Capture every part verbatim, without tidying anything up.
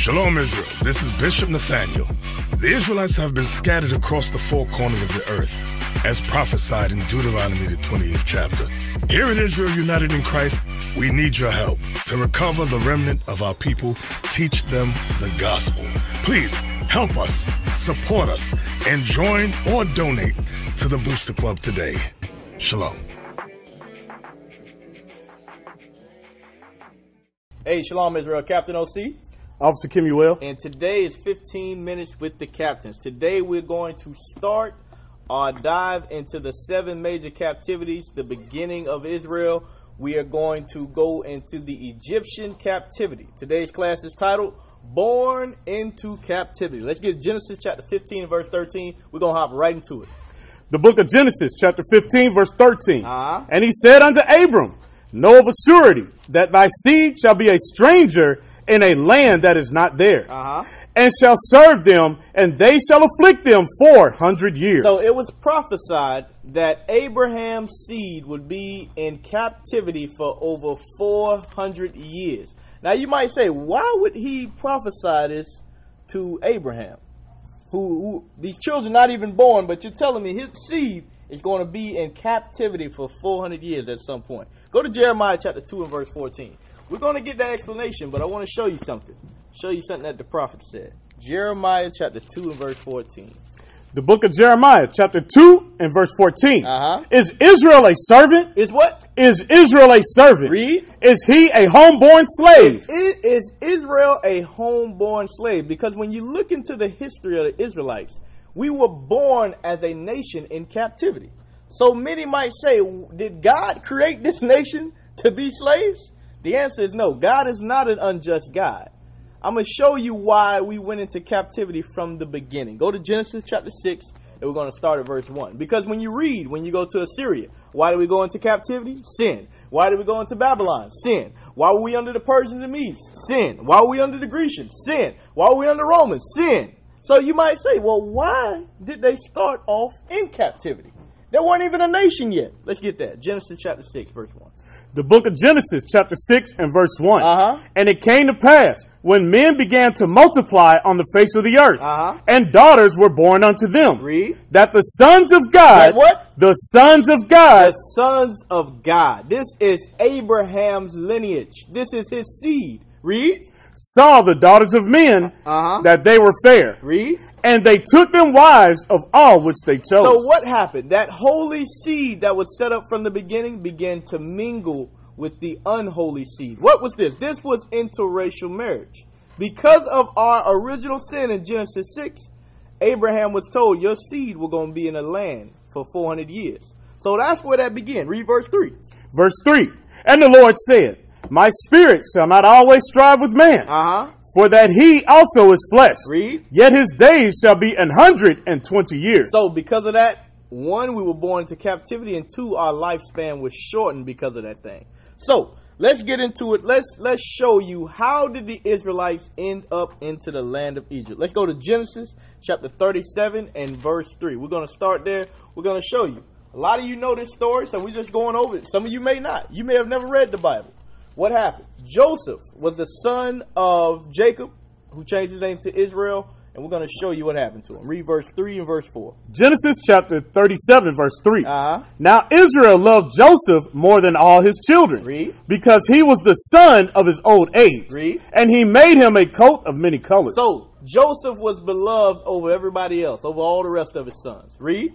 Shalom Israel, this is Bishop Nathaniel. The Israelites have been scattered across the four corners of the earth, as prophesied in Deuteronomy the twentieth chapter. Here in Israel United in Christ, we need your help to recover the remnant of our people, teach them the gospel. Please help us, support us, and join or donate to the Booster Club today. Shalom. Hey, Shalom Israel, Captain O C. Officer Kimuel. And today is fifteen minutes with the captains. Today we're going to start our dive into the seven major captivities, the beginning of Israel. We are going to go into the Egyptian captivity. Today's class is titled, Born into Captivity. Let's get Genesis chapter fifteen, verse thirteen. We're going to hop right into it. The book of Genesis chapter fifteen, verse thirteen. Uh-huh. And he said unto Abram, know of a surety that thy seed shall be a stranger in a land that is not theirs, uh-huh. and shall serve them, and they shall afflict them four hundred years. So it was prophesied that Abraham's seed would be in captivity for over four hundred years. Now you might say, why would he prophesy this to Abraham, who, who these children not even born? But you're telling me his seed is going to be in captivity for four hundred years at some point. Go to Jeremiah chapter two and verse fourteen. We're going to get that explanation, but I want to show you something. Show you something that the prophet said. Jeremiah chapter two and verse fourteen. The book of Jeremiah chapter two and verse fourteen. Uh-huh. Is Israel a servant? Is what? Is Israel a servant? Read. Is he a homeborn slave? Is, is Israel a homeborn slave? Because when you look into the history of the Israelites, we were born as a nation in captivity. So many might say, did God create this nation to be slaves? The answer is no. God is not an unjust God. I'm going to show you why we went into captivity from the beginning. Go to Genesis chapter six, and we're going to start at verse one. Because when you read, when you go to Assyria, why did we go into captivity? Sin. Why did we go into Babylon? Sin. Why were we under the Persians and Medes? Sin. Why were we under the Grecians? Sin. Why were we under Romans? Sin. So you might say, well, why did they start off in captivity? They weren't even a nation yet. Let's get that. Genesis chapter six, verse one. The book of Genesis chapter six and verse one. Uh-huh. And it came to pass when men began to multiply on the face of the earth, uh-huh. and daughters were born unto them. Read. That the sons of God. That what? The sons of God. The sons of God. This is Abraham's lineage. This is his seed. Read. Saw the daughters of men, uh-huh. that they were fair. Read. And they took them wives of all which they chose. So what happened? That holy seed that was set up from the beginning began to mingle with the unholy seed. What was this? This was interracial marriage. Because of our original sin in Genesis six, Abraham was told your seed were going to be in a land for four hundred years. So that's where that began. Read verse three. Verse three. And the Lord said, my spirit shall not always strive with man. Uh-huh. For that he also is flesh. Read. Yet his days shall be an hundred and twenty years. So because of that, one, we were born into captivity, and two, our lifespan was shortened because of that thing. So let's get into it. Let's let's show you how did the Israelites end up into the land of Egypt. Let's go to Genesis chapter thirty-seven and verse three. We're going to start there. We're going to show you. A lot of you know this story, so we're just going over it. Some of you may not. You may have never read the Bible. What happened? Joseph was the son of Jacob, who changed his name to Israel, and we're going to show you what happened to him. Read verse three and verse four. Genesis chapter thirty-seven, verse three. Uh-huh. Now Israel loved Joseph more than all his children. Read. Because he was the son of his old age. Read. And he made him a coat of many colors. So Joseph was beloved over everybody else, over all the rest of his sons. Read.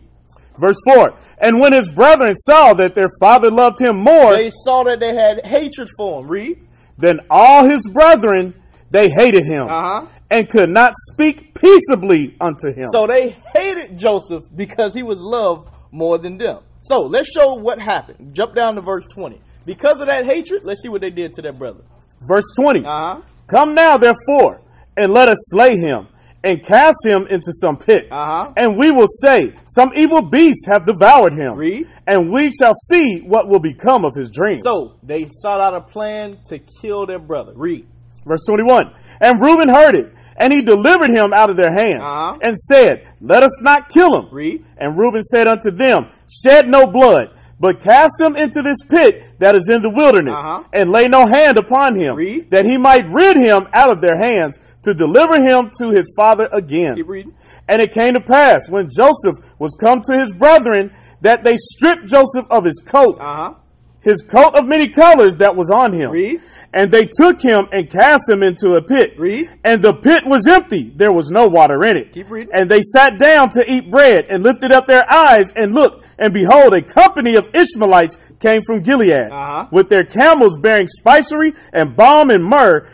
Verse four, and when his brethren saw that their father loved him more, they saw that they had hatred for him. Read. Than all his brethren, they hated him, uh-huh. and could not speak peaceably unto him. So they hated Joseph because he was loved more than them. So let's show what happened. Jump down to verse twenty. Because of that hatred, let's see what they did to their brother. Verse twenty. Uh-huh. Come now, therefore, and let us slay him and cast him into some pit. Uh-huh. And we will say, some evil beasts have devoured him. Read. And we shall see what will become of his dreams. So they sought out a plan to kill their brother. Read. Verse twenty-one. And Reuben heard it, and he delivered him out of their hands, uh-huh, and said, let us not kill him. Read. And Reuben said unto them, shed no blood, but cast him into this pit that is in the wilderness, uh-huh, and lay no hand upon him. Read. That he might rid him out of their hands, to deliver him to his father again. Keep reading. And it came to pass, when Joseph was come to his brethren, that they stripped Joseph of his coat, uh-huh, his coat of many colors that was on him. Read. And they took him and cast him into a pit. Read. And the pit was empty. There was no water in it. Keep reading. And they sat down to eat bread and lifted up their eyes and looked, and behold, a company of Ishmaelites came from Gilead, uh-huh, with their camels bearing spicery and balm and myrrh,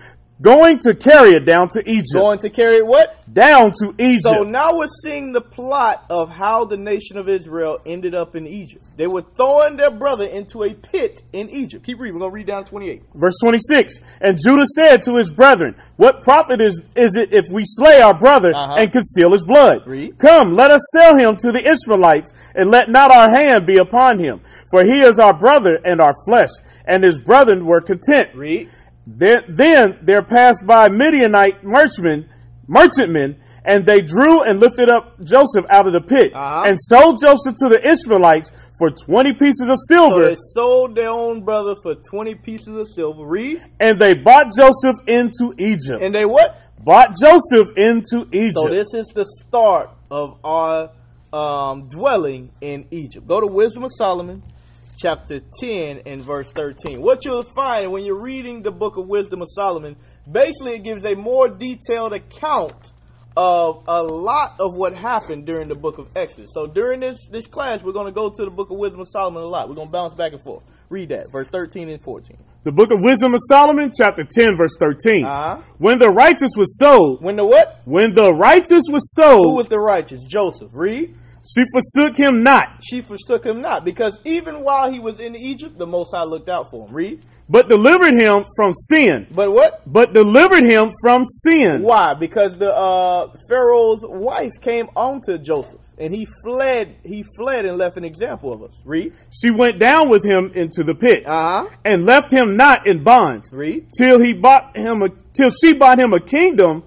going to carry it down to Egypt. Going to carry it what? Down to Egypt. So now we're seeing the plot of how the nation of Israel ended up in Egypt. They were throwing their brother into a pit in Egypt. Keep reading. We're going to read down to twenty-eight. Verse twenty-six. And Judah said to his brethren, what profit is, is it if we slay our brother, uh-huh, and conceal his blood? Read. Come, let us sell him to the Ishmaelites, and let not our hand be upon him. For he is our brother and our flesh. And his brethren were content. Read. There, then there passed by Midianite merchantmen, merchantmen, and they drew and lifted up Joseph out of the pit, uh-huh, and sold Joseph to the Ishmaelites for twenty pieces of silver. So they sold their own brother for twenty pieces of silver. Read. And they bought Joseph into Egypt. And they what? Bought Joseph into Egypt. So this is the start of our um, dwelling in Egypt. Go to Wisdom of Solomon, chapter ten and verse thirteen. What you'll find when you're reading the book of Wisdom of Solomon, basically it gives a more detailed account of a lot of what happened during the book of Exodus. So during this, this class, we're going to go to the book of Wisdom of Solomon a lot. We're going to bounce back and forth. Read that, verse thirteen and fourteen. The book of Wisdom of Solomon, chapter ten, verse thirteen. Uh-huh. When the righteous was sold. When the what? When the righteous was sold. Who was the righteous? Joseph. Read. She forsook him not. She forsook him not, because even while he was in Egypt, the Most High looked out for him. Read. But delivered him from sin. But what? But delivered him from sin. Why? Because the uh, Pharaoh's wife came onto Joseph, and he fled. He fled and left an example of us. Read. She went down with him into the pit, uh-huh, and left him not in bonds. Read. Till he bought him a, till she bought him a kingdom.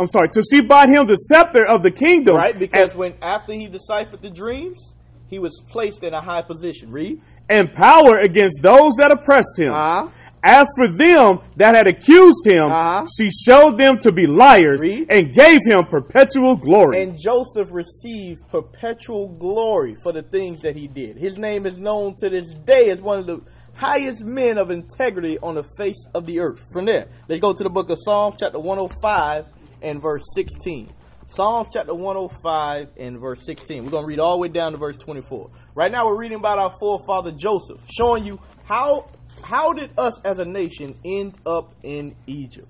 I'm sorry, till she bought him the scepter of the kingdom. Right, because and, when after he deciphered the dreams, he was placed in a high position. Read. And power against those that oppressed him. Uh-huh. As for them that had accused him, uh-huh, she showed them to be liars. Read. And gave him perpetual glory. And Joseph received perpetual glory for the things that he did. His name is known to this day as one of the highest men of integrity on the face of the earth. From there, let's go to the book of Psalms, chapter one oh five. And verse sixteen. Psalms chapter one oh five and verse sixteen. We're going to read all the way down to verse twenty-four. Right now we're reading about our forefather Joseph, showing you how how did us as a nation end up in Egypt.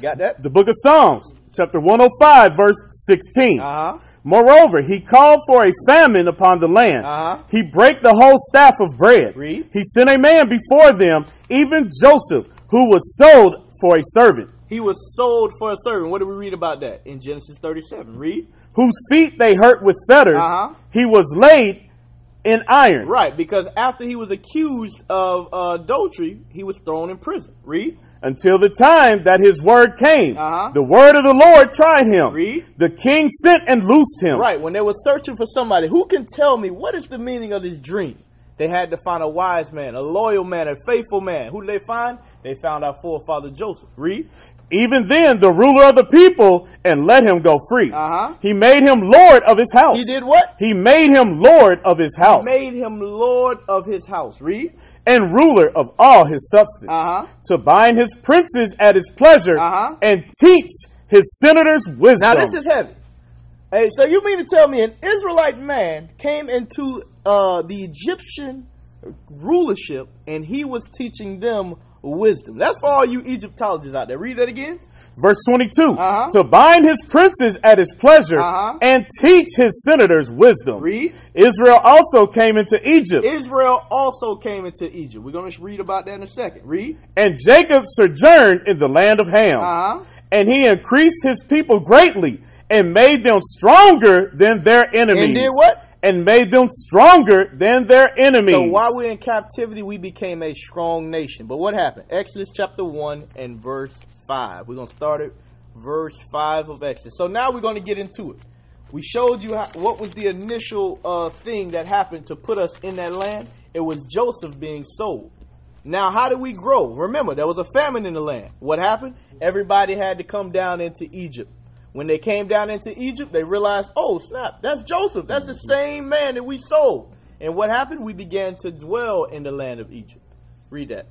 Got that? The book of Psalms chapter one oh five verse sixteen. Uh-huh. Moreover, he called for a famine upon the land. Uh-huh. He brake the whole staff of bread. Read. He sent a man before them, even Joseph, who was sold for a servant. He was sold for a servant. What do we read about that? In Genesis thirty-seven. Read. Whose feet they hurt with fetters. Uh-huh. He was laid in iron. Right, because after he was accused of uh, adultery, he was thrown in prison. Read. Until the time that his word came. Uh-huh. The word of the Lord tried him. Read. The king sent and loosed him. Right, when they were searching for somebody, who can tell me what is the meaning of this dream? They had to find a wise man, a loyal man, a faithful man. Who did they find? They found our forefather Joseph. Read. Even then, the ruler of the people, and let him go free. Uh-huh. He made him lord of his house. He did what? He made him lord of his house. He made him lord of his house. Read. And ruler of all his substance. Uh-huh. To bind his princes at his pleasure. Uh-huh. And teach his senators wisdom. Now this is heavy. Hey, so you mean to tell me an Israelite man came into uh, the Egyptian rulership, and he was teaching them wisdom. That's for all you Egyptologists out there. Read that again. Verse twenty-two, uh-huh. to bind his princes at his pleasure uh-huh. and teach his senators wisdom. Read. Israel also came into Egypt. Israel also came into Egypt. We're going to read about that in a second. Read. And Jacob sojourned in the land of Ham. Uh-huh. And he increased his people greatly and made them stronger than their enemies. And did what? And made them stronger than their enemies. So while we're in captivity, we became a strong nation. But what happened? Exodus chapter one and verse five. We're going to start at verse five of Exodus. So now we're going to get into it. We showed you how, what was the initial uh, thing that happened to put us in that land. It was Joseph being sold. Now, how did we grow? Remember, there was a famine in the land. What happened? Everybody had to come down into Egypt. When they came down into Egypt, they realized, oh, snap, that's Joseph. That's the same man that we sold. And what happened? We began to dwell in the land of Egypt. Read that.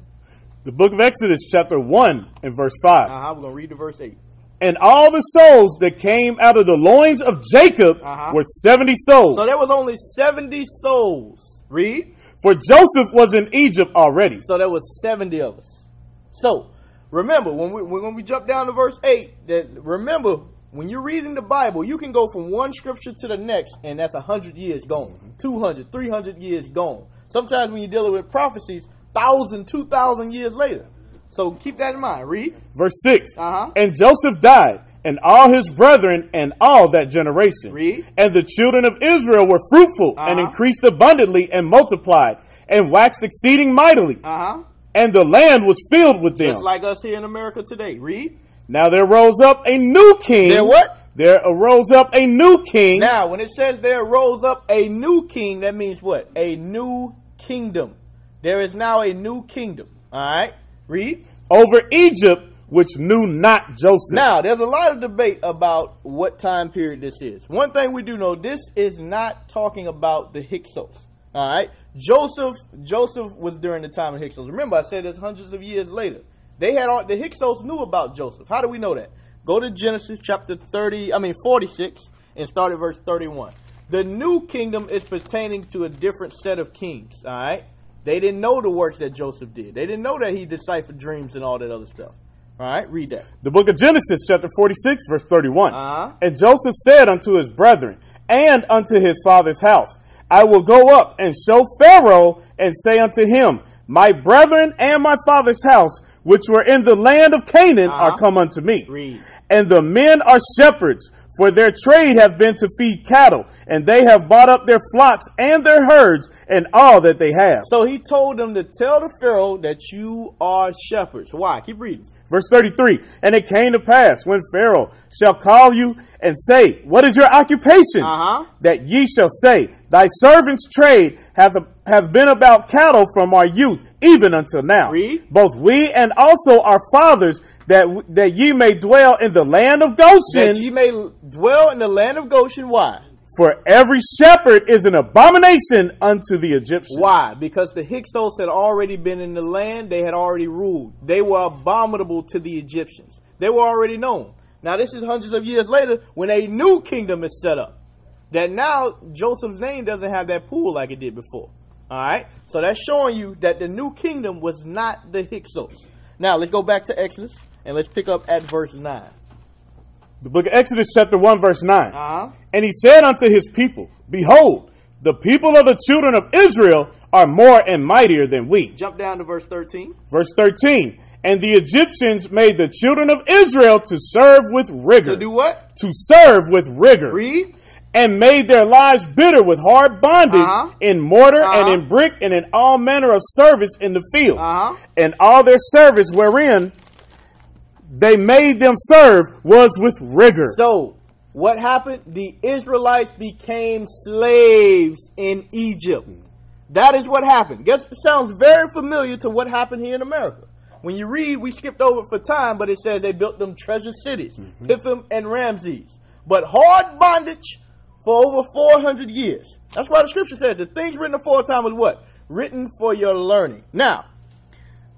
The book of Exodus, chapter one and verse five. Uh-huh. We're going to read to verse eight. And all the souls that came out of the loins of Jacob uh-huh. were seventy souls. So there was only seventy souls. Read. For Joseph was in Egypt already. So there was seventy of us. So remember, when we, when we jump down to verse eight, that remember, when you're reading the Bible, you can go from one scripture to the next, and that's one hundred years gone, two hundred, three hundred years gone. Sometimes when you're dealing with prophecies, one thousand, two thousand years later. So keep that in mind. Read. Verse six. Uh-huh. And Joseph died, and all his brethren, and all that generation. Read. And the children of Israel were fruitful, uh-huh. and increased abundantly, and multiplied, and waxed exceeding mightily. Uh-huh. And the land was filled with them. Just like us here in America today. Read. Now there rose up a new king. There what? There arose up a new king. Now, when it says there rose up a new king, that means what? A new kingdom. There is now a new kingdom. All right? Read. Over Egypt, which knew not Joseph. Now, there's a lot of debate about what time period this is. One thing we do know, this is not talking about the Hyksos. All right? Joseph, Joseph was during the time of Hyksos. Remember, I said it's hundreds of years later. They had all, the Hyksos knew about Joseph. How do we know that? Go to Genesis chapter thirty, I mean forty-six, and start at verse thirty-one. The new kingdom is pertaining to a different set of kings, all right? They didn't know the works that Joseph did. They didn't know that he deciphered dreams and all that other stuff. All right, read that. The book of Genesis chapter forty-six, verse thirty-one. Uh-huh. And Joseph said unto his brethren and unto his father's house, I will go up and show Pharaoh and say unto him, my brethren and my father's house, which were in the land of Canaan, uh-huh. are come unto me. Read. And the men are shepherds, for their trade have been to feed cattle, and they have bought up their flocks and their herds and all that they have. So he told them to tell the Pharaoh that you are shepherds. Why? Keep reading. Verse thirty-three. And it came to pass when Pharaoh shall call you and say, what is your occupation? Uh-huh. That ye shall say, thy servants' trade hath, have been about cattle from our youth, even until now. Read. Both we and also our fathers, that that ye may dwell in the land of Goshen. That ye may dwell in the land of Goshen. Why? For every shepherd is an abomination unto the Egyptians. Why? Because the Hyksos had already been in the land. They had already ruled. They were abominable to the Egyptians. They were already known. Now this is hundreds of years later when a new kingdom is set up. That now Joseph's name doesn't have that pool like it did before. All right. So that's showing you that the new kingdom was not the Hyksos. Now let's go back to Exodus and let's pick up at verse nine. The book of Exodus chapter one, verse nine. Uh-huh. And he said unto his people, behold, the people of the children of Israel are more and mightier than we. Jump down to verse thirteen. Verse thirteen. And the Egyptians made the children of Israel to serve with rigor. To do what? To serve with rigor. Read. And made their lives bitter with hard bondage, uh-huh. in mortar, uh-huh. and in brick, and in all manner of service in the field. Uh-huh. And all their service wherein they made them serve was with rigor. So what happened? The Israelites became slaves in Egypt. That is what happened. Guess it sounds very familiar to what happened here in America. When you read, we skipped over for time, but it says they built them treasure cities, mm-hmm. Pithom and Ramses. But hard bondage for over four hundred years. That's why the scripture says the things written aforetime was what? Written for your learning. Now,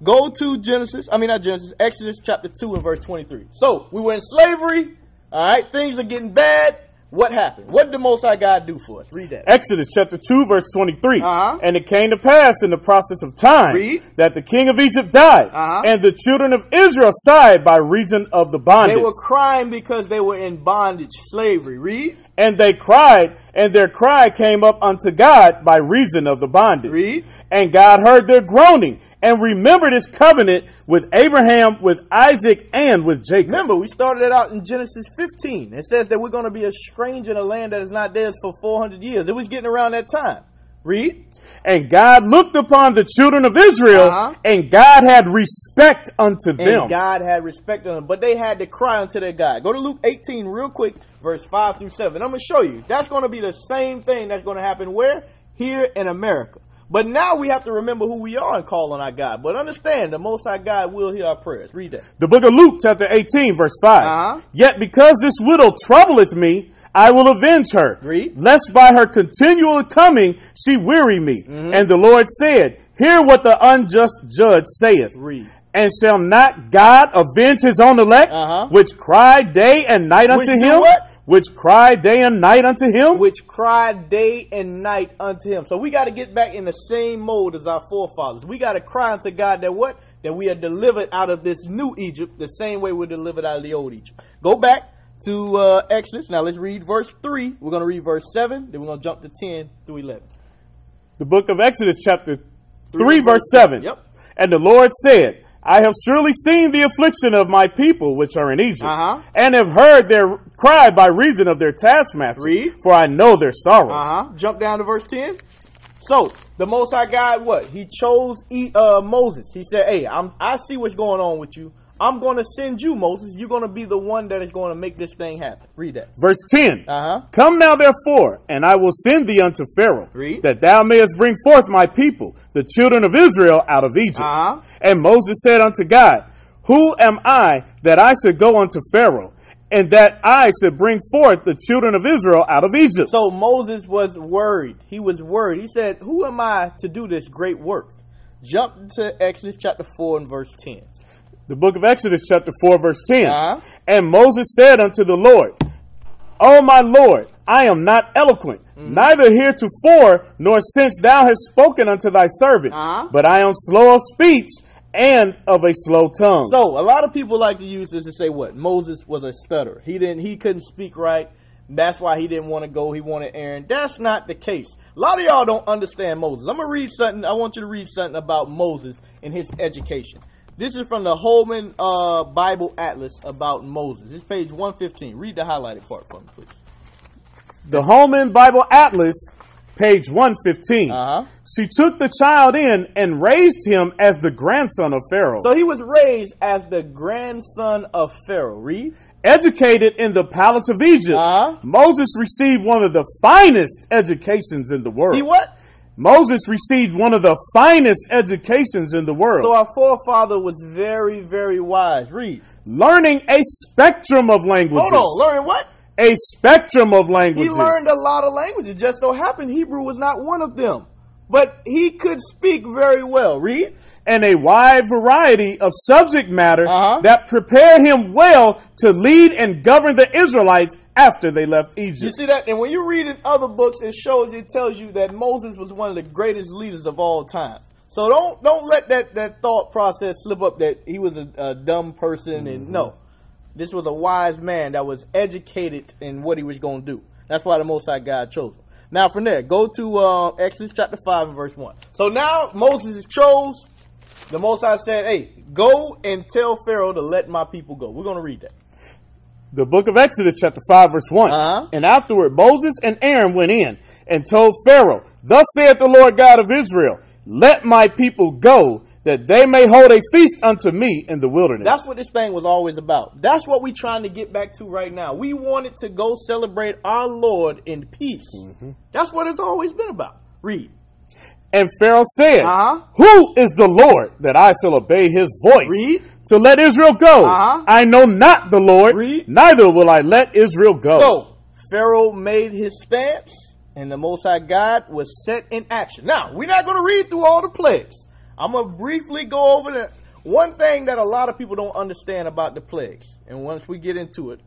go to Genesis, I mean not Genesis, Exodus chapter two and verse twenty-three. So, we were in slavery, all right, things are getting bad. What happened? What did the Most High God do for us? Read that. Exodus chapter two, verse twenty-three. Uh-huh. And it came to pass in the process of time Read. that the king of Egypt died, uh-huh. and the children of Israel sighed by reason of the bondage. They were crying because they were in bondage, slavery. Read. And they cried, and their cry came up unto God by reason of the bondage. Read. And God heard their groaning and remembered his covenant with Abraham, with Isaac, and with Jacob. Remember, we started it out in Genesis fifteen. It says that we're going to be a stranger in a land that is not theirs for four hundred years. It was getting around that time. Read. And God looked upon the children of Israel, uh-huh. and God had respect unto them. And God had respect unto them, but they had to cry unto their God. Go to Luke eighteen real quick, verse five through seven. I'm going to show you. That's going to be the same thing that's going to happen where? Here in America. But now we have to remember who we are and call on our God. But understand, the Most High God will hear our prayers. Read that. The book of Luke, chapter eighteen, verse five. Uh-huh. Yet because this widow troubleth me, I will avenge her, Read. lest by her continual coming she weary me. Mm-hmm. And the Lord said, hear what the unjust judge saith. Read. And shall not God avenge his own elect, uh-huh. which cry day and night which unto him? What? Which cry day and night unto him? Which cry day and night unto him. So we got to get back in the same mode as our forefathers. We got to cry unto God that what? That we are delivered out of this new Egypt the same way we're delivered out of the old Egypt. Go back to uh, Exodus. Now let's read verse three. We're going to read verse seven. Then we're going to jump to ten through eleven. The book of Exodus chapter three, three verse seven. Yep. And the Lord said, I have surely seen the affliction of my people which are in Egypt, uh-huh. and have heard their cry by reason of their taskmaster. Read. For I know their sorrows. Uh-huh. Jump down to verse ten. So the Most High God, what? He chose e uh, Moses. He said, hey, I'm, I see what's going on with you. I'm going to send you, Moses. You're going to be the one that is going to make this thing happen. Read that. Verse ten. Uh-huh. Come now, therefore, and I will send thee unto Pharaoh, Read. that thou mayest bring forth my people, the children of Israel, out of Egypt. Uh-huh. And Moses said unto God, who am I that I should go unto Pharaoh, and that I should bring forth the children of Israel out of Egypt? So Moses was worried. He was worried. He said, who am I to do this great work? Jump to Exodus chapter four and verse ten. The book of Exodus chapter four, verse ten. Uh-huh. And Moses said unto the Lord, O my Lord, I am not eloquent, mm-hmm. neither heretofore, nor since thou hast spoken unto thy servant, uh-huh. but I am slow of speech and of a slow tongue. So a lot of people like to use this to say what? Moses was a stutterer. He didn't, he couldn't speak right. That's why he didn't want to go. He wanted Aaron. That's not the case. A lot of y'all don't understand Moses. I'm going to read something. I want you to read something about Moses and his education. This is from the Holman uh, Bible Atlas about Moses. It's page one fifteen. Read the highlighted part for me, please. The Holman Bible Atlas, page one fifteen. Uh-huh. She took the child in and raised him as the grandson of Pharaoh. So he was raised as the grandson of Pharaoh. Read. Educated in the palace of Egypt, uh-huh. Moses received one of the finest educations in the world. He what? Moses received one of the finest educations in the world. So our forefather was very, very wise. Read. Learning a spectrum of languages. Hold on. Learning what? A spectrum of languages. He learned a lot of languages. Just so happened Hebrew was not one of them. But he could speak very well. Read. And a wide variety of subject matter, uh-huh. that prepared him well to lead and govern the Israelites after they left Egypt. You see that? And when you read in other books, it shows, it tells you that Moses was one of the greatest leaders of all time. So don't don't let that, that thought process slip up that he was a, a dumb person. Mm-hmm. And no, this was a wise man that was educated in what he was going to do. That's why the Most High God chose him. Now from there, go to uh, Exodus chapter five and verse one. So now Moses is chose. The Most High said, hey, go and tell Pharaoh to let my people go. We're going to read that. The book of Exodus chapter five, verse one. Uh-huh. And afterward, Moses and Aaron went in and told Pharaoh, thus saith the Lord God of Israel, let my people go, that they may hold a feast unto me in the wilderness. That's what this thing was always about. That's what we're trying to get back to right now. We wanted to go celebrate our Lord in peace. Mm-hmm. That's what it's always been about. Read. And Pharaoh said, uh-huh. who is the Lord that I shall obey his voice? Read. To let Israel go. Uh-huh. I know not the Lord. Read. Neither will I let Israel go. So Pharaoh made his stance, and the Most High God was set in action. Now, we're not going to read through all the plagues. I'm going to briefly go over the one thing that a lot of people don't understand about the plagues. And once we get into it,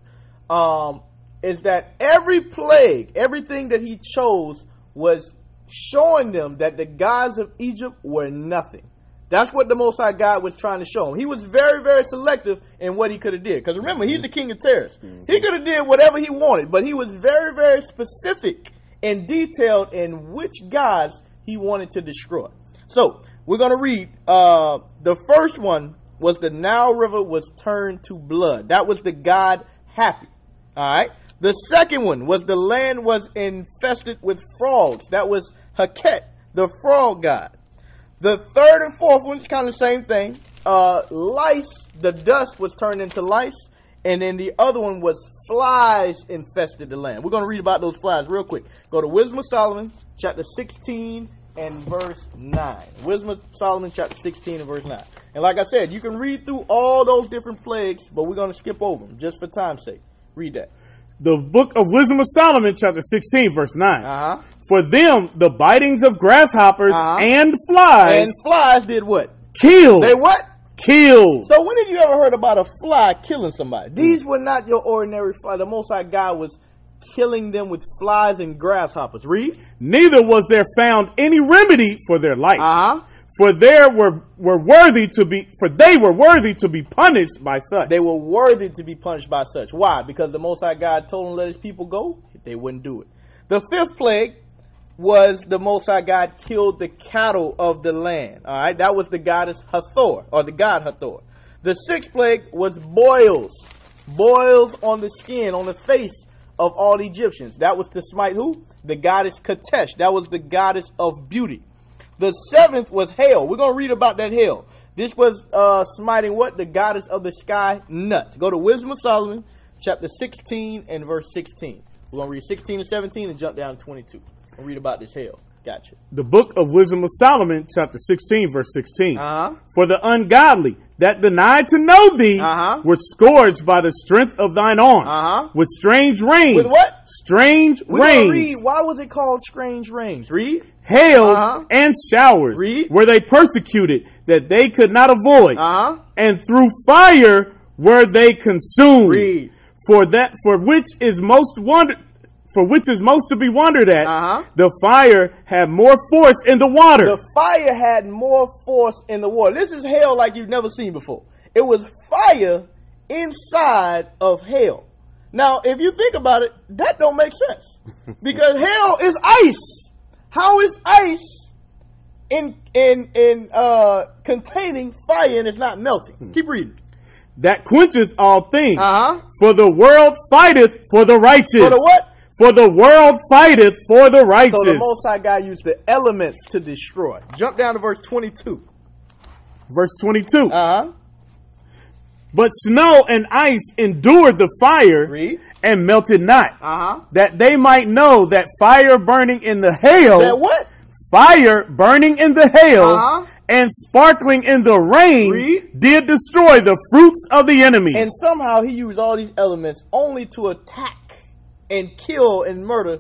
um, is that every plague, everything that he chose, was showing them that the gods of Egypt were nothing. That's what the Most High God was trying to show him. He was very, very selective in what he could have did. Because remember, he's the king of terrorists. He could have did whatever he wanted, but he was very, very specific and detailed in which gods he wanted to destroy. So we're going to read uh, the first one was the Nile River was turned to blood. That was the god Happy. All right. The second one was the land was infested with frogs. That was Heket, the frog god. The third and fourth one's kind of the same thing. Uh, lice, the dust was turned into lice. And then the other one was flies infested the land. We're going to read about those flies real quick. Go to Wisdom of Solomon, chapter sixteen and verse nine. Wisdom of Solomon, chapter sixteen and verse nine. And like I said, you can read through all those different plagues, but we're going to skip over them just for time's sake. Read that. The book of Wisdom of Solomon, chapter sixteen, verse nine. Uh-huh. For them, the bitings of grasshoppers uh-huh. and flies. And flies did what? Kill. They what? Kill. So when have you ever heard about a fly killing somebody? These were not your ordinary fly. The Most High God was killing them with flies and grasshoppers. Read. Neither was there found any remedy for their life. Uh-huh. For there were were worthy to be for they were worthy to be punished by such. They were worthy to be punished by such. Why? Because the Most High God told them to let his people go. They wouldn't do it. The fifth plague was the Most High God killed the cattle of the land. All right, that was the goddess Hathor, or the god Hathor. The sixth plague was boils, boils on the skin, on the face of all the Egyptians. That was to smite who? The goddess Ketesh. That was the goddess of beauty. The seventh was hail. We're going to read about that hail. This was uh, smiting what? The goddess of the sky, Nut. Go to Wisdom of Solomon, chapter sixteen and verse sixteen. We're going to read sixteen and seventeen and jump down to twenty-two and read about this hail. Gotcha. The book of Wisdom of Solomon, chapter sixteen, verse sixteen. Uh-huh. For the ungodly that denied to know thee uh-huh. were scourged by the strength of thine arm uh-huh. with strange rains. With what? Strange We're rains. Read, why was it called strange rains? Read. Hails uh-huh. and showers. Read. Were they persecuted that they could not avoid. Uh-huh. And through fire were they consumed. Read. For that, for which is most wonder. For which is most to be wondered at, uh-huh. the fire had more force in the water. The fire had more force in the water. This is hail like you've never seen before. It was fire inside of hail. Now, if you think about it, that don't make sense. Because hail is ice. How is ice in in in uh, containing fire and it's not melting? Hmm. Keep reading. That quencheth all things. Uh-huh. For the world fighteth for the righteous. For the what? For the world fighteth for the righteous. So the Most High God used the elements to destroy. Jump down to verse twenty-two. Verse twenty-two. Uh-huh. But snow and ice endured the fire. Read. And melted not. Uh-huh. That they might know that fire burning in the hail. That what? Fire burning in the hail. Uh-huh. And sparkling in the rain. Read. Did destroy the fruits of the enemy. And somehow he used all these elements only to attack and kill and murder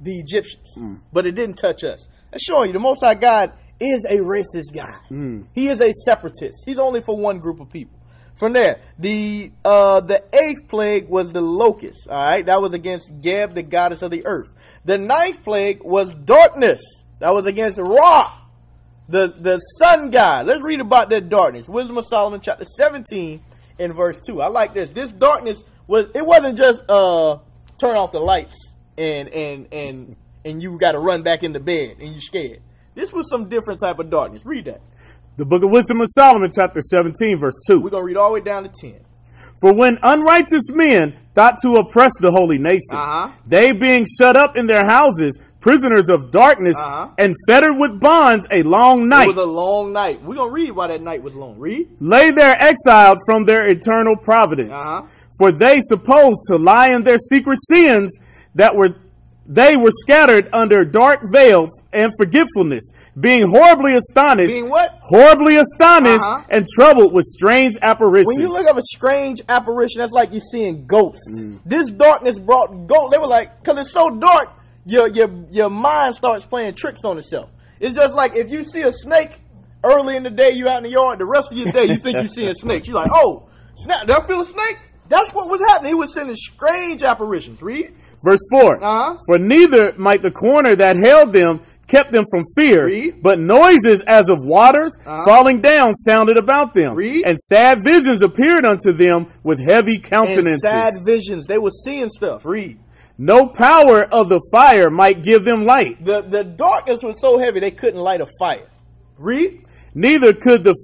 the Egyptians. Mm. But it didn't touch us. I assure you, the Most High God is a racist God. Mm. He is a separatist. He's only for one group of people. From there, the uh, the eighth plague was the locust. All right, that was against Geb, the goddess of the earth. The ninth plague was darkness. That was against Ra, the, the sun god. Let's read about that darkness. Wisdom of Solomon, chapter seventeen, and verse two. I like this. This darkness was, it wasn't just uh. turn off the lights and and and and you got to run back into bed and you're scared. This was some different type of darkness. Read that. The book of Wisdom of Solomon, chapter seventeen, verse two. We're gonna read all the way down to ten. For when unrighteous men thought to oppress the holy nation, uh-huh. they being shut up in their houses, prisoners of darkness, uh-huh. and fettered with bonds a long night. It was a long night. We're gonna read why that night was long. Read. Lay there exiled from their eternal providence. Uh-huh. For they supposed to lie in their secret sins that were they were scattered under dark veil and forgetfulness, being horribly astonished. Being what? Horribly astonished uh-huh. and troubled with strange apparitions. When you look up a strange apparition, that's like you're seeing ghosts. Mm. This darkness brought ghosts. They were like, because it's so dark, your your your mind starts playing tricks on itself. It's just like if you see a snake early in the day, you out in the yard. The rest of your day, you think you're seeing snakes. You're like, oh, snap! Did I feel a snake? That's what was happening. He was sending strange apparitions. Read. Verse four. Uh-huh. For neither might the corner that held them kept them from fear. Read. But noises as of waters uh-huh. falling down sounded about them. Read. And sad visions appeared unto them with heavy countenances. And sad visions. They were seeing stuff. Read. No power of the fire might give them light. The, the darkness was so heavy they couldn't light a fire. Read. Neither could the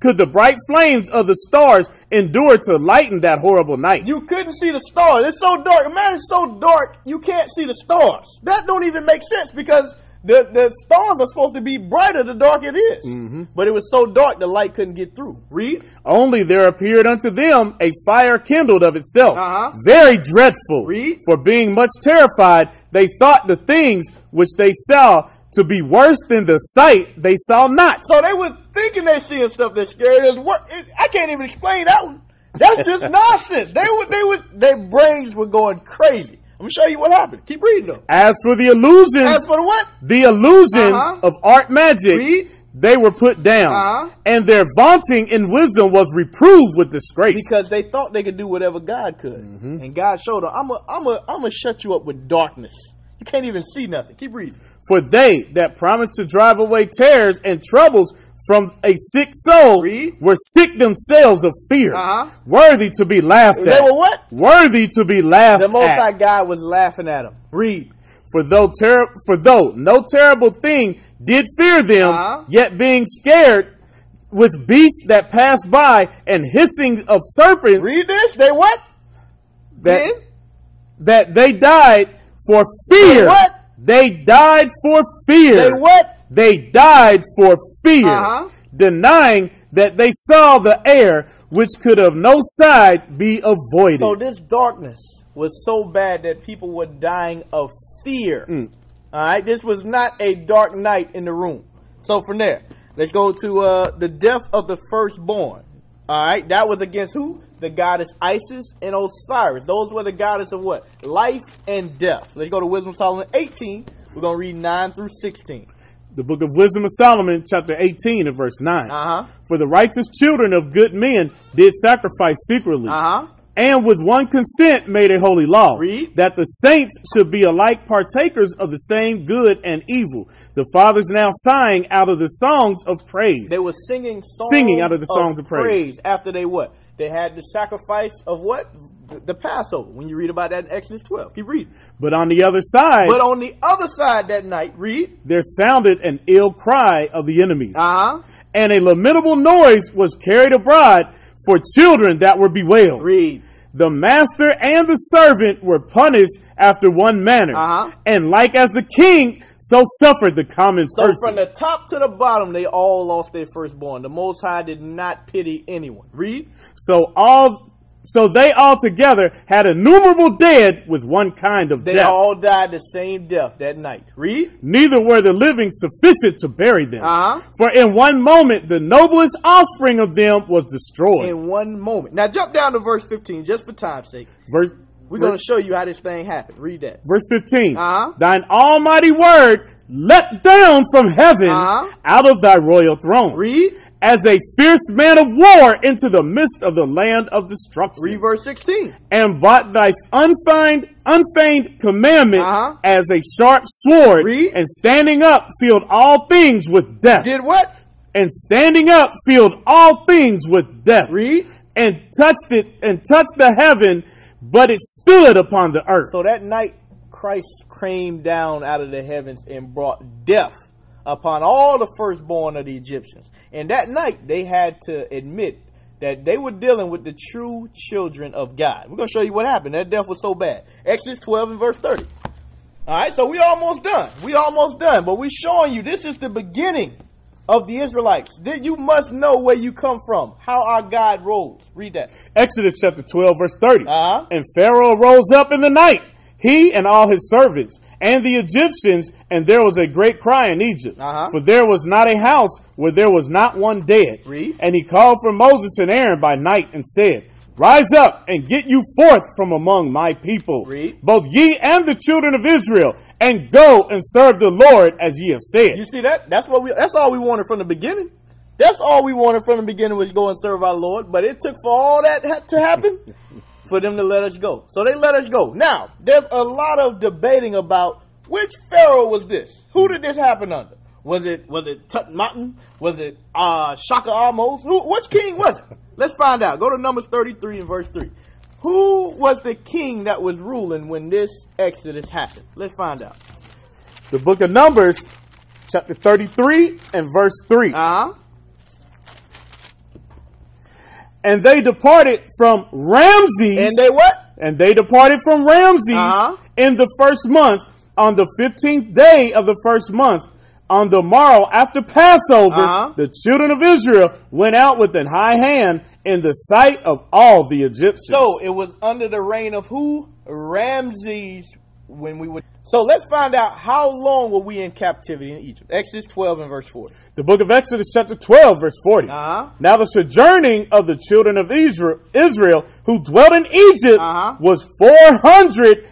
could the bright flames of the stars endure to lighten that horrible night. You couldn't see the stars. It's so dark. Man, it's so dark you can't see the stars. That don't even make sense because the, the stars are supposed to be brighter the darker it is. Mm-hmm. But it was so dark the light couldn't get through. Read. Only there appeared unto them a fire kindled of itself, uh-huh. very dreadful. Read. For being much terrified, they thought the things which they saw to be worse than the sight they saw not. So they were thinking they seeing stuff that's scary. I can't even explain that one. That's just nonsense. They were, they were, their brains were going crazy. I'm going to show you what happened. Keep reading though. As for the illusions. As for the what? The illusions uh-huh. of art magic. Read. They were put down. Uh-huh. And their vaunting in wisdom was reproved with disgrace. Because they thought they could do whatever God could. Mm-hmm. And God showed them, I'm going I'm a, I'm to shut you up with darkness. You can't even see nothing. Keep reading. For they that promised to drive away terrors and troubles from a sick soul Read. Were sick themselves of fear, uh-huh. worthy to be laughed they at. They were what? Worthy to be laughed at. The Most High God was laughing at them. Read. For though, ter for though no terrible thing did fear them, uh-huh. yet being scared with beasts that passed by and hissing of serpents. Read this. They what? That, then? That they died for fear. They what? They died for fear. They what? They died for fear, uh-huh. denying that they saw the air, which could of no side be avoided. So this darkness was so bad that people were dying of fear. Mm. All right, this was not a dark night in the room. So from there, let's go to uh, the death of the firstborn. All right, that was against who? The goddess Isis and Osiris. Those were the goddess of what? Life and death. Let's go to Wisdom of Solomon eighteen. We're going to read nine through sixteen. The book of Wisdom of Solomon, chapter eighteen and verse nine. Uh-huh. For the righteous children of good men did sacrifice secretly. Uh-huh. And with one consent made a holy law, Read. That the saints should be alike partakers of the same good and evil. The fathers now sighing out of the songs of praise. They were singing songs singing out of the songs of, of praise. praise. After they what? They had the sacrifice of what? The Passover. When you read about that in Exodus twelve. Keep reading. But on the other side. But on the other side that night, read. There sounded an ill cry of the enemies. Uh-huh. And a lamentable noise was carried abroad for children that were bewailed. Read. The master and the servant were punished after one manner. Uh-huh. And like as the king, so suffered the common so person. So from the top to the bottom, they all lost their firstborn. The Most High did not pity anyone. Read. So all, so they all together had innumerable dead with one kind of they death. They all died the same death that night. Read. Neither were the living sufficient to bury them. Uh-huh. For in one moment, the noblest offspring of them was destroyed. In one moment. Now jump down to verse fifteen, just for time's sake. Verse We're going to show you how this thing happened. Read that. Verse fifteen. Uh-huh. Thine almighty word leapt down from heaven uh-huh. out of thy royal throne. Read. As a fierce man of war into the midst of the land of destruction. Read verse sixteen. And brought thy unfeigned, unfeigned commandment uh-huh. as a sharp sword. Read. And standing up filled all things with death. Did what? And standing up filled all things with death. Read. And touched it, and touched the heaven, but it stood upon the earth. So that night, Christ came down out of the heavens and brought death upon all the firstborn of the Egyptians. And that night, they had to admit that they were dealing with the true children of God. We're going to show you what happened. That death was so bad. Exodus twelve and verse thirty. All right, so we're almost done. We're almost done, but we're showing you this is the beginning of the Israelites. Then you must know where you come from, how our God rose. Read that. Exodus chapter twelve, verse thirty. Uh-huh. And Pharaoh rose up in the night, he and all his servants, and the Egyptians, and there was a great cry in Egypt. Uh-huh. For there was not a house where there was not one dead. Read. And he called for Moses and Aaron by night and said, Rise up and get you forth from among my people, Read. Both ye and the children of Israel, and go and serve the Lord as ye have said. You see that? That's what we. That's all we wanted from the beginning. That's all we wanted from the beginning was go and serve our Lord. But it took for all that to happen. for them to let us go. So they let us go. Now, there's a lot of debating about which pharaoh was this? Who did this happen under? Was it was it Tutankhamun? Was it uh, Shaka Almos? Who, which king was it? Let's find out. Go to Numbers thirty-three and verse three. Who was the king that was ruling when this Exodus happened? Let's find out. The book of Numbers, chapter thirty-three and verse three. Uh-huh. And they departed from Ramses. And they what? And they departed from Ramses uh-huh. in the first month, on the fifteenth day of the first month. On the morrow after Passover, uh-huh. the children of Israel went out with an high hand in the sight of all the Egyptians. So it was under the reign of who? Ramses. When we would. So let's find out how long were we in captivity in Egypt. Exodus twelve and verse forty. The book of Exodus chapter twelve verse forty. Uh-huh. Now the sojourning of the children of Israel, Israel who dwelt in Egypt uh-huh. was four hundred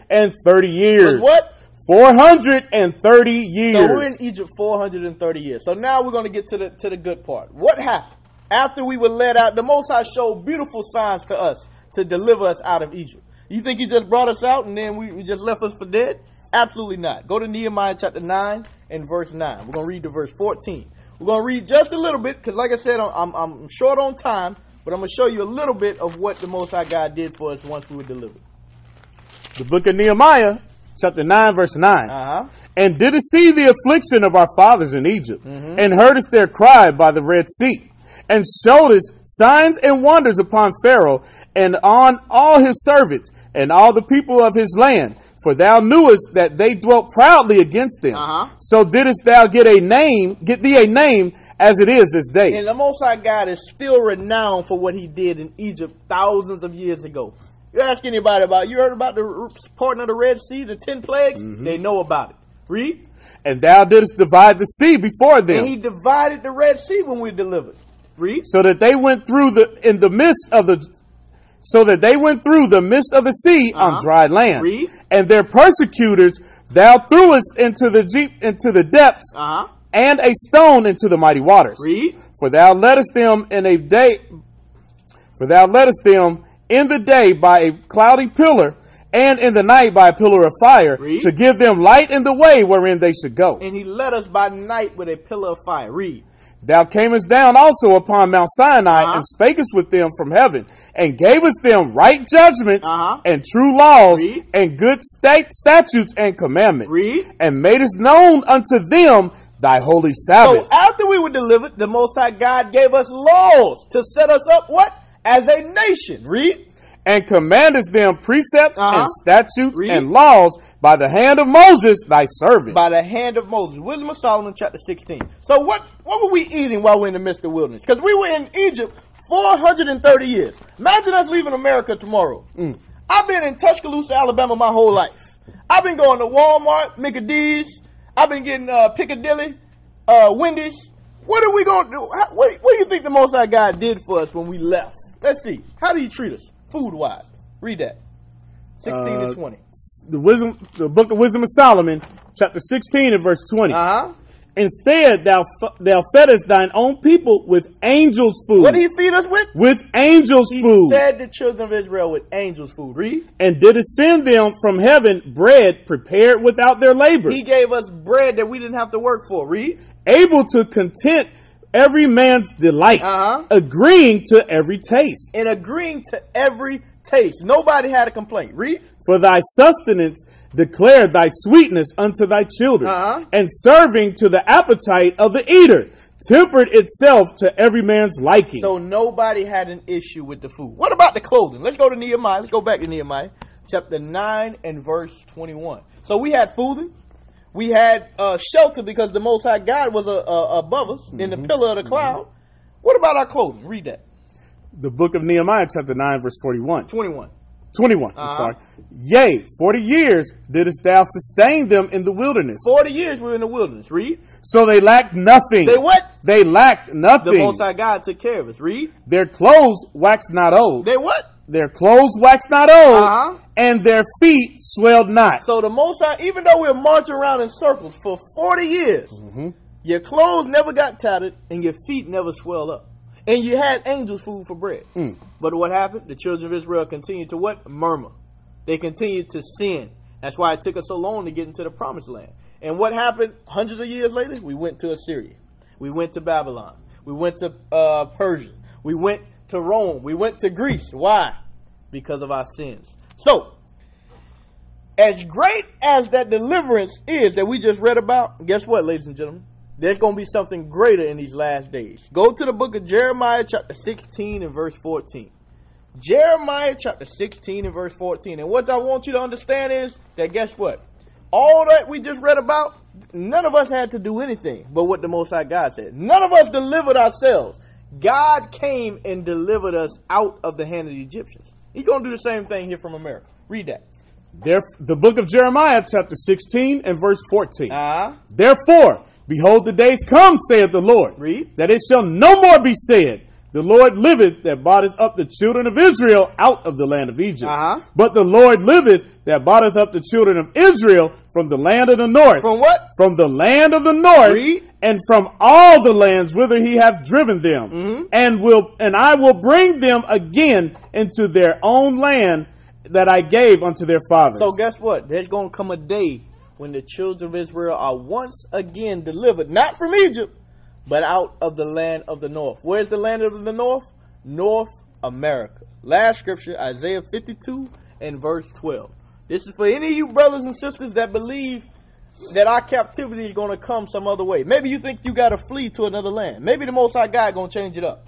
thirty years. Was what? four hundred thirty years. So we're in Egypt four hundred thirty years. So now we're going to get to the to the good part. What happened? After we were led out, the Most High showed beautiful signs to us to deliver us out of Egypt. You think he just brought us out and then we, we just left us for dead? Absolutely not. Go to Nehemiah chapter nine and verse nine. We're going to read to verse fourteen. We're going to read just a little bit because like I said, I'm, I'm short on time, but I'm going to show you a little bit of what the Most High God did for us once we were delivered. The book of Nehemiah chapter nine, verse nine. Uh-huh. And did see the affliction of our fathers in Egypt, mm-hmm. and heard us their cry by the Red Sea, and showed us signs and wonders upon Pharaoh and on all his servants and all the people of his land. For thou knewest that they dwelt proudly against them. Uh-huh. So didst thou get a name, get thee a name as it is this day. And the Most High God is still renowned for what he did in Egypt thousands of years ago. You ask anybody about it. You heard about the parting of the Red Sea, the ten plagues? Mm-hmm. They know about it. Read. And thou didst divide the sea before them. And he divided the Red Sea when we delivered. Read. So that they went through the in the midst of the so that they went through the midst of the sea uh-huh. on dry land. Read. And their persecutors thou threwest into the deep into the depths uh-huh. and a stone into the mighty waters. Read. For thou leddest them in a day for thou leddest them in the day by a cloudy pillar, and in the night by a pillar of fire, Read. To give them light in the way wherein they should go. And he led us by night with a pillar of fire. Read. Thou camest down also upon Mount Sinai, uh-huh. and spakest with them from heaven, and gavest them right judgments, uh-huh. and true laws, Read. And good state statutes and commandments, Read. And madest known unto them thy holy Sabbath. So after we were delivered, the Most High God gave us laws to set us up what? As a nation, read. And commandest them precepts uh-huh. and statutes read. And laws by the hand of Moses, thy servant. By the hand of Moses. Wisdom of Solomon, chapter sixteen. So what, what were we eating while we were in the midst of the wilderness? Because we were in Egypt four hundred thirty years. Imagine us leaving America tomorrow. Mm. I've been in Tuscaloosa, Alabama my whole life. I've been going to Walmart, Mickey D's. I've been getting uh, Piccadilly, uh, Wendy's. What are we going to do? How, what, what do you think the Most High God did for us when we left? Let's see. How do you treat us food-wise? Read that. sixteen uh, to twenty. The wisdom, the book of Wisdom of Solomon, chapter sixteen and verse twenty. Uh-huh. Instead, thou, thou feedest thine own people with angels' food. What did he feed us with? With angels' he food. He fed the children of Israel with angels' food. Read. And didst send them from heaven bread prepared without their labor. He gave us bread that we didn't have to work for. Read. Able to content every man's delight, uh-huh. agreeing to every taste. And agreeing to every taste. Nobody had a complaint. Read. For thy sustenance declared thy sweetness unto thy children, uh-huh. and serving to the appetite of the eater, tempered itself to every man's liking. So nobody had an issue with the food. What about the clothing? Let's go to Nehemiah. Let's go back to Nehemiah chapter nine and verse twenty-one. So we had food. We had uh, shelter because the Most High God was uh, uh, above us mm-hmm. in the pillar of the cloud. Mm-hmm. What about our clothing? Read that. The book of Nehemiah, chapter nine, verse forty-one. twenty-one. twenty-one, uh-huh. I'm sorry. Yea, forty years didst thou sustain them in the wilderness. forty years we were in the wilderness. Read. So they lacked nothing. They what? They lacked nothing. The Most High God took care of us. Read. Their clothes waxed not old. They what? Their clothes waxed not old, uh-huh. and their feet swelled not. So the Most High, even though we were marching around in circles for forty years, mm-hmm. your clothes never got tattered, and your feet never swelled up. And you had angels' food for bread. Mm. But what happened? The children of Israel continued to what? Murmur. They continued to sin. That's why it took us so long to get into the promised land. And what happened hundreds of years later? We went to Assyria. We went to Babylon. We went to uh, Persia. We went to Rome. We went to Greece. Why? Because of our sins. So, as great as that deliverance is that we just read about, guess what, ladies and gentlemen? There's going to be something greater in these last days. Go to the book of Jeremiah chapter sixteen and verse fourteen. Jeremiah chapter sixteen and verse fourteen. And what I want you to understand is that guess what? All that we just read about, none of us had to do anything but what the Most High God said. None of us delivered ourselves. God came and delivered us out of the hand of the Egyptians. He's going to do the same thing here from America. Read that. There, the book of Jeremiah chapter sixteen and verse fourteen. Uh-huh. Therefore, behold, the days come, saith the Lord, read. That it shall no more be said, the Lord liveth that boughteth up the children of Israel out of the land of Egypt. Uh-huh. But the Lord liveth that boughteth up the children of Israel from the land of the north. From what? From the land of the north. Read. And from all the lands whither he hath driven them. Mm-hmm. And will and I will bring them again into their own land that I gave unto their fathers. So guess what? There's going to come a day when the children of Israel are once again delivered, not from Egypt, but out of the land of the north. Where's the land of the north? North America. Last scripture, Isaiah fifty-two and verse twelve. This is for any of you brothers and sisters that believe that our captivity is going to come some other way. Maybe you think you got to flee to another land. Maybe the Most High God going to change it up.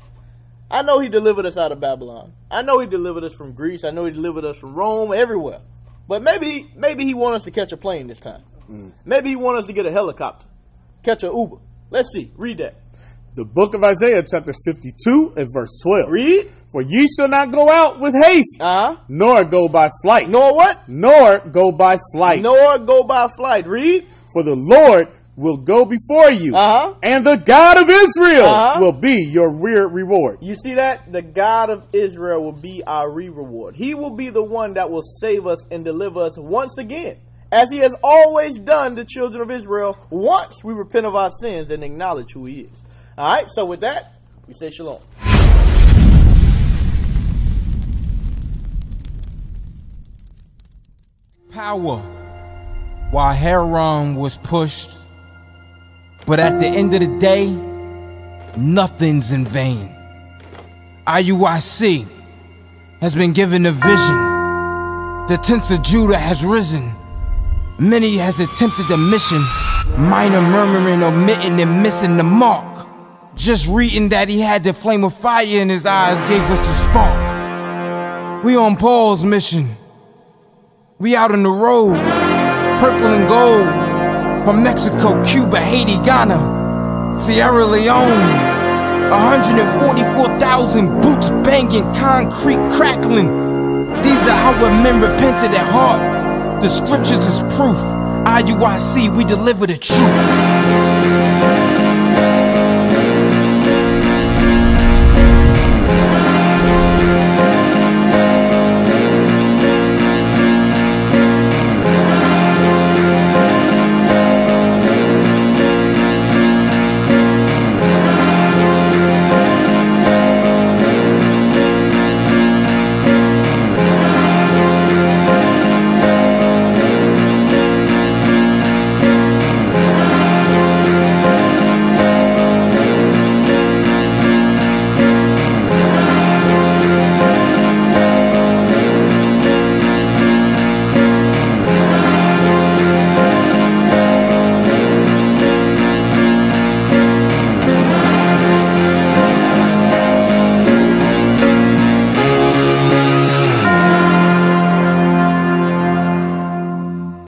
I know he delivered us out of Babylon. I know he delivered us from Greece. I know he delivered us from Rome, everywhere. But maybe maybe he wants us to catch a plane this time. Mm. Maybe he wants us to get a helicopter, catch an Uber. Let's see. Read that. The book of Isaiah chapter fifty-two and verse twelve. Read. For ye shall not go out with haste, uh-huh. nor go by flight. Nor what? Nor go by flight. Nor go by flight. Read. For the Lord will go before you, uh-huh. and the God of Israel uh-huh. will be your rear reward. You see that? The God of Israel will be our re reward. He will be the one that will save us and deliver us once again, as he has always done the children of Israel once we repent of our sins and acknowledge who he is. All right, so with that, we say shalom. Power. While Haran was pushed, but at the end of the day, nothing's in vain. I U I C has been given a vision. The tents of Judah has risen. Many has attempted the mission, minor murmuring, omitting, and missing the mark. Just reading that he had the flame of fire in his eyes gave us the spark. We on Paul's mission. We out on the road, purple and gold. From Mexico, Cuba, Haiti, Ghana, Sierra Leone, one hundred forty-four thousand boots banging, concrete crackling. These are our men repented at heart. The scriptures is proof. I U I C, we deliver the truth.